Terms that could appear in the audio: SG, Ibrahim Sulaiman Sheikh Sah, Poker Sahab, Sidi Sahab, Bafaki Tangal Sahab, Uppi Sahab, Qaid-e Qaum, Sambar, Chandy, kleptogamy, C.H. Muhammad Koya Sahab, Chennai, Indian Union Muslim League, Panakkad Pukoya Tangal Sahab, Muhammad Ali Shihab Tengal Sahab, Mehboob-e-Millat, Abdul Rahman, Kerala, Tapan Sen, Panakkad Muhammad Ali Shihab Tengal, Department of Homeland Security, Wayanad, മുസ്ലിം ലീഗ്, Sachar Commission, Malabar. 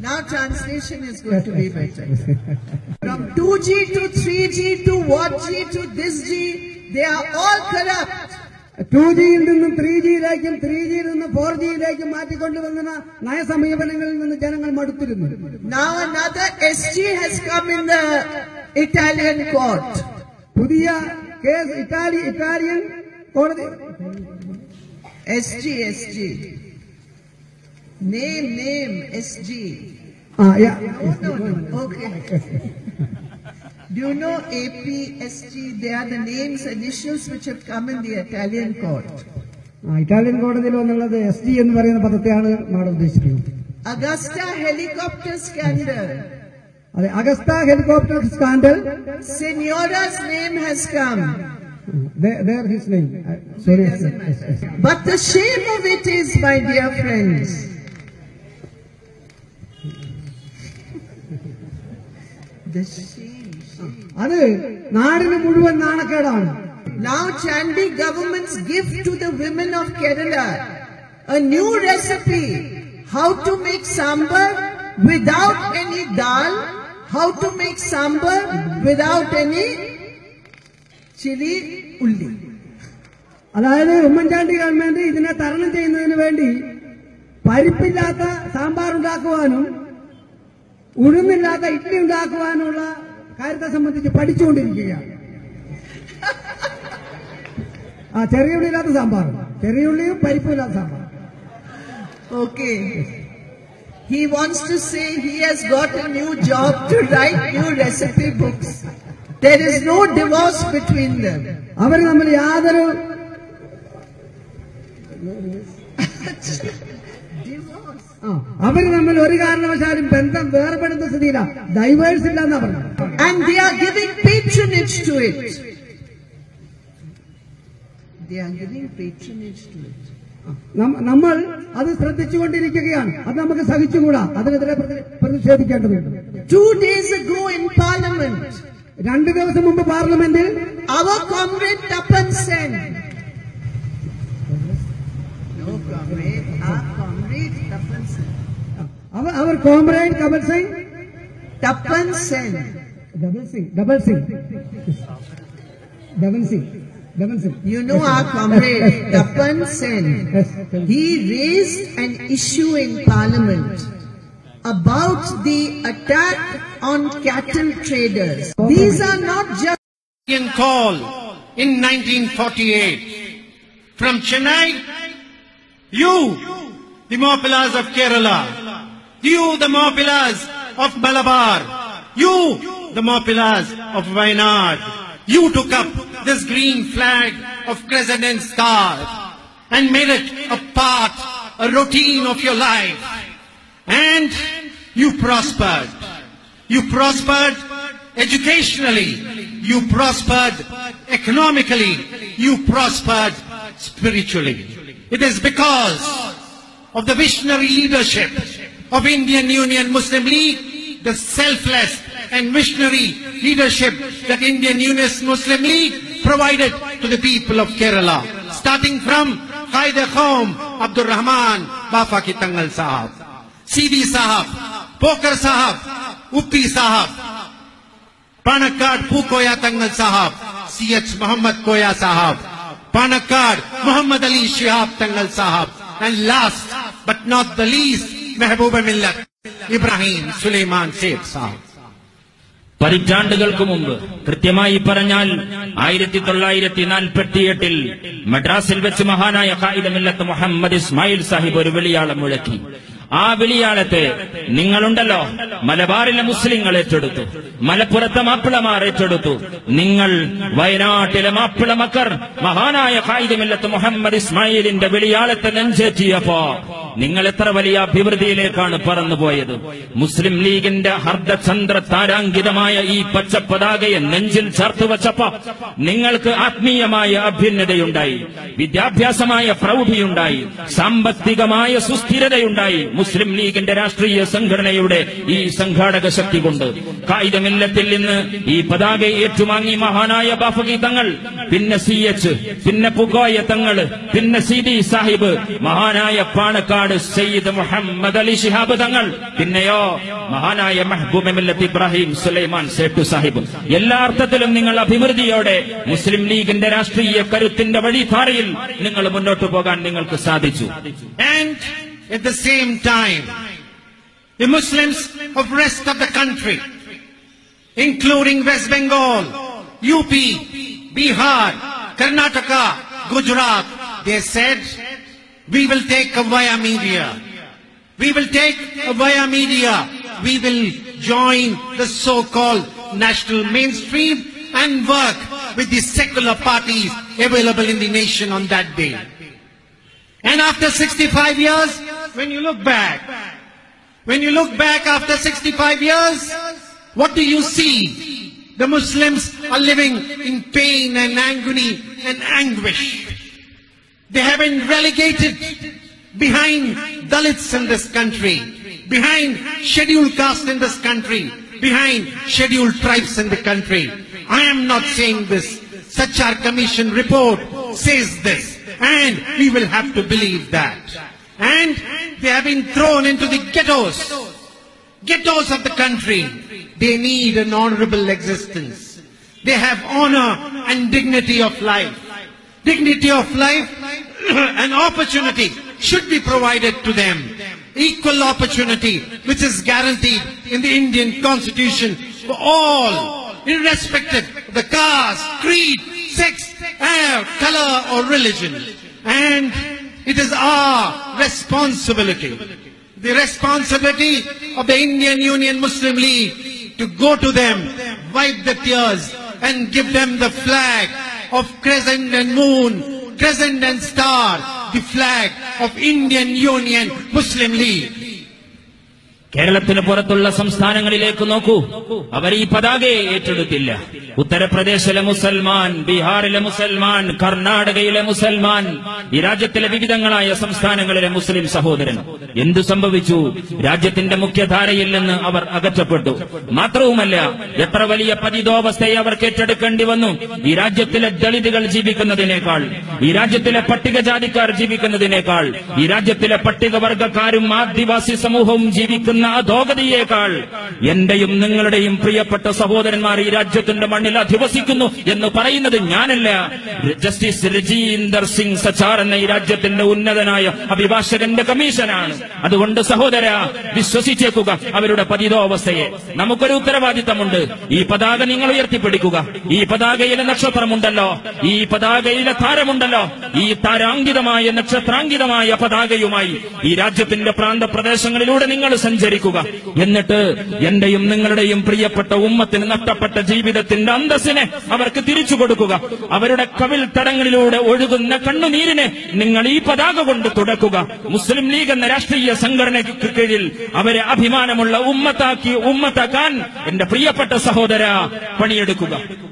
Now translation is going to be better. From 2G to 3G to what G to this G, they are all corrupt. 2G into 3G like 3G into 4G like now another SG has come in the Italian court. Pudiya case Italian SG. Name, SG. Yeah. No. Okay. Do you know AP, SG, they are the names and issues which have come in the Italian court. Italian court, they the SG and Mariana Augusta helicopter scandal. Augusta helicopter scandal. Signora's name has come. There his name. Sorry. But the shame of it is, my dear friends, the shame. Now Chandy government's gift to the women of Kerala a new recipe, how to make sambar without any dal, how to make sambar without any chili ulli. Okay. He wants to say he has got a new job to write new recipe books. There is no divorce between them. Divorce. And they are giving patronage to it. They are giving patronage to it. Two days ago in Parliament, our comrade Tapan Sen. You know our comrade Tapan Sen. He raised an issue in Parliament about the attack on cattle traders. These are not just Indian call in 1948 from Chennai. You, the Maupillars of Kerala. You, the Maupillars of Malabar. You, the Maupillars of Wayanad. You took up this green flag of crescent and star and made it a part, a routine of your life. And you prospered. You prospered educationally. You prospered economically. You prospered spiritually. It is because of the visionary leadership of Indian Union Muslim League, the selfless and visionary leadership that Indian Union Muslim League provided to the people of Kerala, starting from Qaid-e Qaum, Abdul Rahman, Bafaki Tangal Sahab, Sidi Sahab, Poker Sahab, Uppi Sahab, Panakkad Pukoya Tangal Sahab, C.H. Muhammad Koya Sahab, Panakkad Muhammad Ali Shihab Tengal Sahab, and last but not the least, Mehboob-e-Millat, Ibrahim Sulaiman Sheikh Sah. പതിറ്റാണ്ടുകൾക്ക് മുമ്പ് കൃത്യമായി പറഞ്ഞാൽ 1948 മദ്രാസിൽ വെച്ച് മഹാനായ ഖായിദ് മില്ലത്ത് മുഹമ്മദ് ഇസ്മായിൽ സാഹിബ് ഒരു വിളിയാളം മുഴക്കി. ആ വിളിയാളത്തെ നിങ്ങളുണ്ടല്ലോ മലബാറിലെ മുസ്ലിങ്ങൾ ഏറ്റെടുത്തു, മലപ്പുറത്തെ മാപ്പിളമാർ ഏറ്റെടുത്തു, നിങ്ങൾ വയനാട്ടിലെ മാപ്പിള മക്കർ മഹാനായ ഖായിദ് മില്ലത്ത് മുഹമ്മദ് ഇസ്മായിലിന്റെ വിളിയാളത്തെ നെഞ്ചേറ്റിയപ്പോ നിങ്ങൾ എത്ര വലിയ അഭിവൃദ്ധിയിലേക്കാണ് പറന്നുപോയത്. മുസ്ലിം ലീഗിന്റെ ഹർദചന്ദ്ര താരാങ്കിതമായ ഈ പച്ചപ്പതാകയെ നെഞ്ചിൽ ചാർത്തുവച്ചപ്പോ നിങ്ങൾക്ക് ആത്മീയമായ അഭിന്നതയുണ്ടായി, വിദ്യാഭ്യാസമായ പ്രൗഢിയുണ്ടായി, സാമ്പത്തികമായ സുസ്ഥിരതയുണ്ടായി. മുസ്ലിം ലീഗിന്റെ രാഷ്ട്രീയ സംഘടനയുടെ ഈ സംഘാടക ശക്തി കൊണ്ട് ഖായിദ് മില്ലത്തിൽ നിന്ന് ഈ പതാകയെ ഏറ്റുവാങ്ങി മഹാനായ ബാഫഖി തങ്ങൾ, പിന്നെ സി എച്ച്, പിന്നെ പുകോയ തങ്ങൾ, പിന്നെ സി ഡി സാഹിബ്, മഹാനായ പാണക്കാട് ആണ് സയ്യിദ് മുഹമ്മദ് അലി ശിഹാബ് തങ്ങൾ. പിന്നെയോ മഹാനായ മെഹ്ബൂബ്-ഇ-മില്ലത്ത് ഇബ്രാഹിം സുലൈമാൻ സേഫ് സാഹിബ്. എല്ലാ അർത്ഥത്തിലും നിങ്ങൾ അഭിവൃദ്ധിയോടെ മുസ്ലിം ലീഗിന്റെ രാഷ്ട്രീയ കരുത്തിന്റെ വഴിപാറയിൽ നിങ്ങൾ മുന്നോട്ട് പോകാൻ നിങ്ങൾക്ക് സാധിച്ചു. And at the same time the Muslims of rest of the country including West Bengal, UP, Bihar, Karnataka, Gujarat, they said, we will take via media. We will take via media. We will join the so-called national mainstream and work with the secular parties available in the nation on that day. And after 65 years, when you look back after 65 years, what do you see? The Muslims are living in pain and agony and anguish. They have been relegated behind Dalits in this country, behind scheduled castes in this country, behind scheduled tribes in the country. I am not saying this. Sachar Commission report says this, and we will have to believe that. And they have been thrown into the ghettos of the country. They need an honorable existence. They have honor and dignity of life. Dignity of life and opportunity should be provided to them. Equal opportunity, which is guaranteed in the Indian Constitution for all, irrespective of the caste, creed, sex, color or religion. And it is our responsibility, the responsibility of the Indian Union Muslim League, to go to them, wipe the tears and give them the flag of crescent and moon, crescent and star, the flag of Indian Union Muslim League. കേരളത്തിന് പുറത്തുള്ള സംസ്ഥാനങ്ങളിലേക്ക് നോക്കൂ, അവർ ഈ പതാകയെ ഏറ്റെടുത്തില്ല. ഉത്തർപ്രദേശിലെ മുസൽമാൻ, ബീഹാറിലെ മുസൽമാൻ, കർണാടകയിലെ മുസൽമാൻ, ഈ രാജ്യത്തിലെ വിവിധങ്ങളായ സംസ്ഥാനങ്ങളിലെ മുസ്ലിം സഹോദരൻ എന്തു സംഭവിച്ചു? രാജ്യത്തിന്റെ മുഖ്യധാരയിൽ നിന്ന് അവർ അകറ്റപ്പെട്ടു. മാത്രവുമല്ല, എത്ര വലിയ പതിതോവസ്ഥയെ അവർക്ക് ഏറ്റെടുക്കേണ്ടി വന്നു. ഈ രാജ്യത്തിലെ ദളിതുകൾ ജീവിക്കുന്നതിനേക്കാൾ, ഈ രാജ്യത്തിലെ പട്ടികജാതിക്കാർ ജീവിക്കുന്നതിനേക്കാൾ, ഈ രാജ്യത്തിലെ പട്ടികവർഗക്കാരും ആദിവാസി സമൂഹവും ജീവിക്കുന്ന േക്കാൾ എന്റെയും നിങ്ങളുടെയും പ്രിയപ്പെട്ട സഹോദരന്മാർ ഈ രാജ്യത്തിന്റെ മണ്ണിൽ അധിവസിക്കുന്നു എന്ന് പറയുന്നത് ഞാനല്ല, ജസ്റ്റിസ് രജീന്ദർ സിംഗ് സച്ചാർ എന്ന ഈ രാജ്യത്തിന്റെ ഉന്നതനായ അഭിഭാഷകന്റെ കമ്മീഷനാണ്. അതുകൊണ്ട് സഹോദര, വിശ്വസിച്ചേക്കുക അവരുടെ പതിതോവസ്ഥയെ. നമുക്കൊരു ഉത്തരവാദിത്തമുണ്ട്. ഈ പതാക നിങ്ങൾ ഉയർത്തിപ്പിടിക്കുക. ഈ പതാകയിലെ നക്ഷത്രമുണ്ടല്ലോ, ഈ പതാകയിലെ താരമുണ്ടല്ലോ, ഈ താരാങ്കിതമായ നക്ഷത്രാങ്കിതമായ പതാകയുമായി ഈ രാജ്യത്തിന്റെ പ്രാന്ത പ്രദേശങ്ങളിലൂടെ നിങ്ങൾ സഞ്ചരിക്കുക. എന്നിട്ട് എന്റെയും നിങ്ങളുടെയും പ്രിയപ്പെട്ട ഉമ്മത്തിന് നഷ്ടപ്പെട്ട ജീവിതത്തിന്റെ അന്തസ്സിനെ അവർക്ക് തിരിച്ചു കൊടുക്കുക. അവരുടെ കവിൾ തടങ്ങളിലൂടെ ഒഴുകുന്ന കണ്ണുനീരിനെ നിങ്ങൾ ഈ പതാക കൊണ്ട് തുടക്കുക. മുസ്ലിം ലീഗ് എന്ന രാഷ്ട്രീയ സംഘടനയ്ക്ക് കീഴിൽ അവരെ അഭിമാനമുള്ള ഉമ്മത്താക്കാൻ എന്റെ പ്രിയപ്പെട്ട സഹോദര പണിയെടുക്കുക.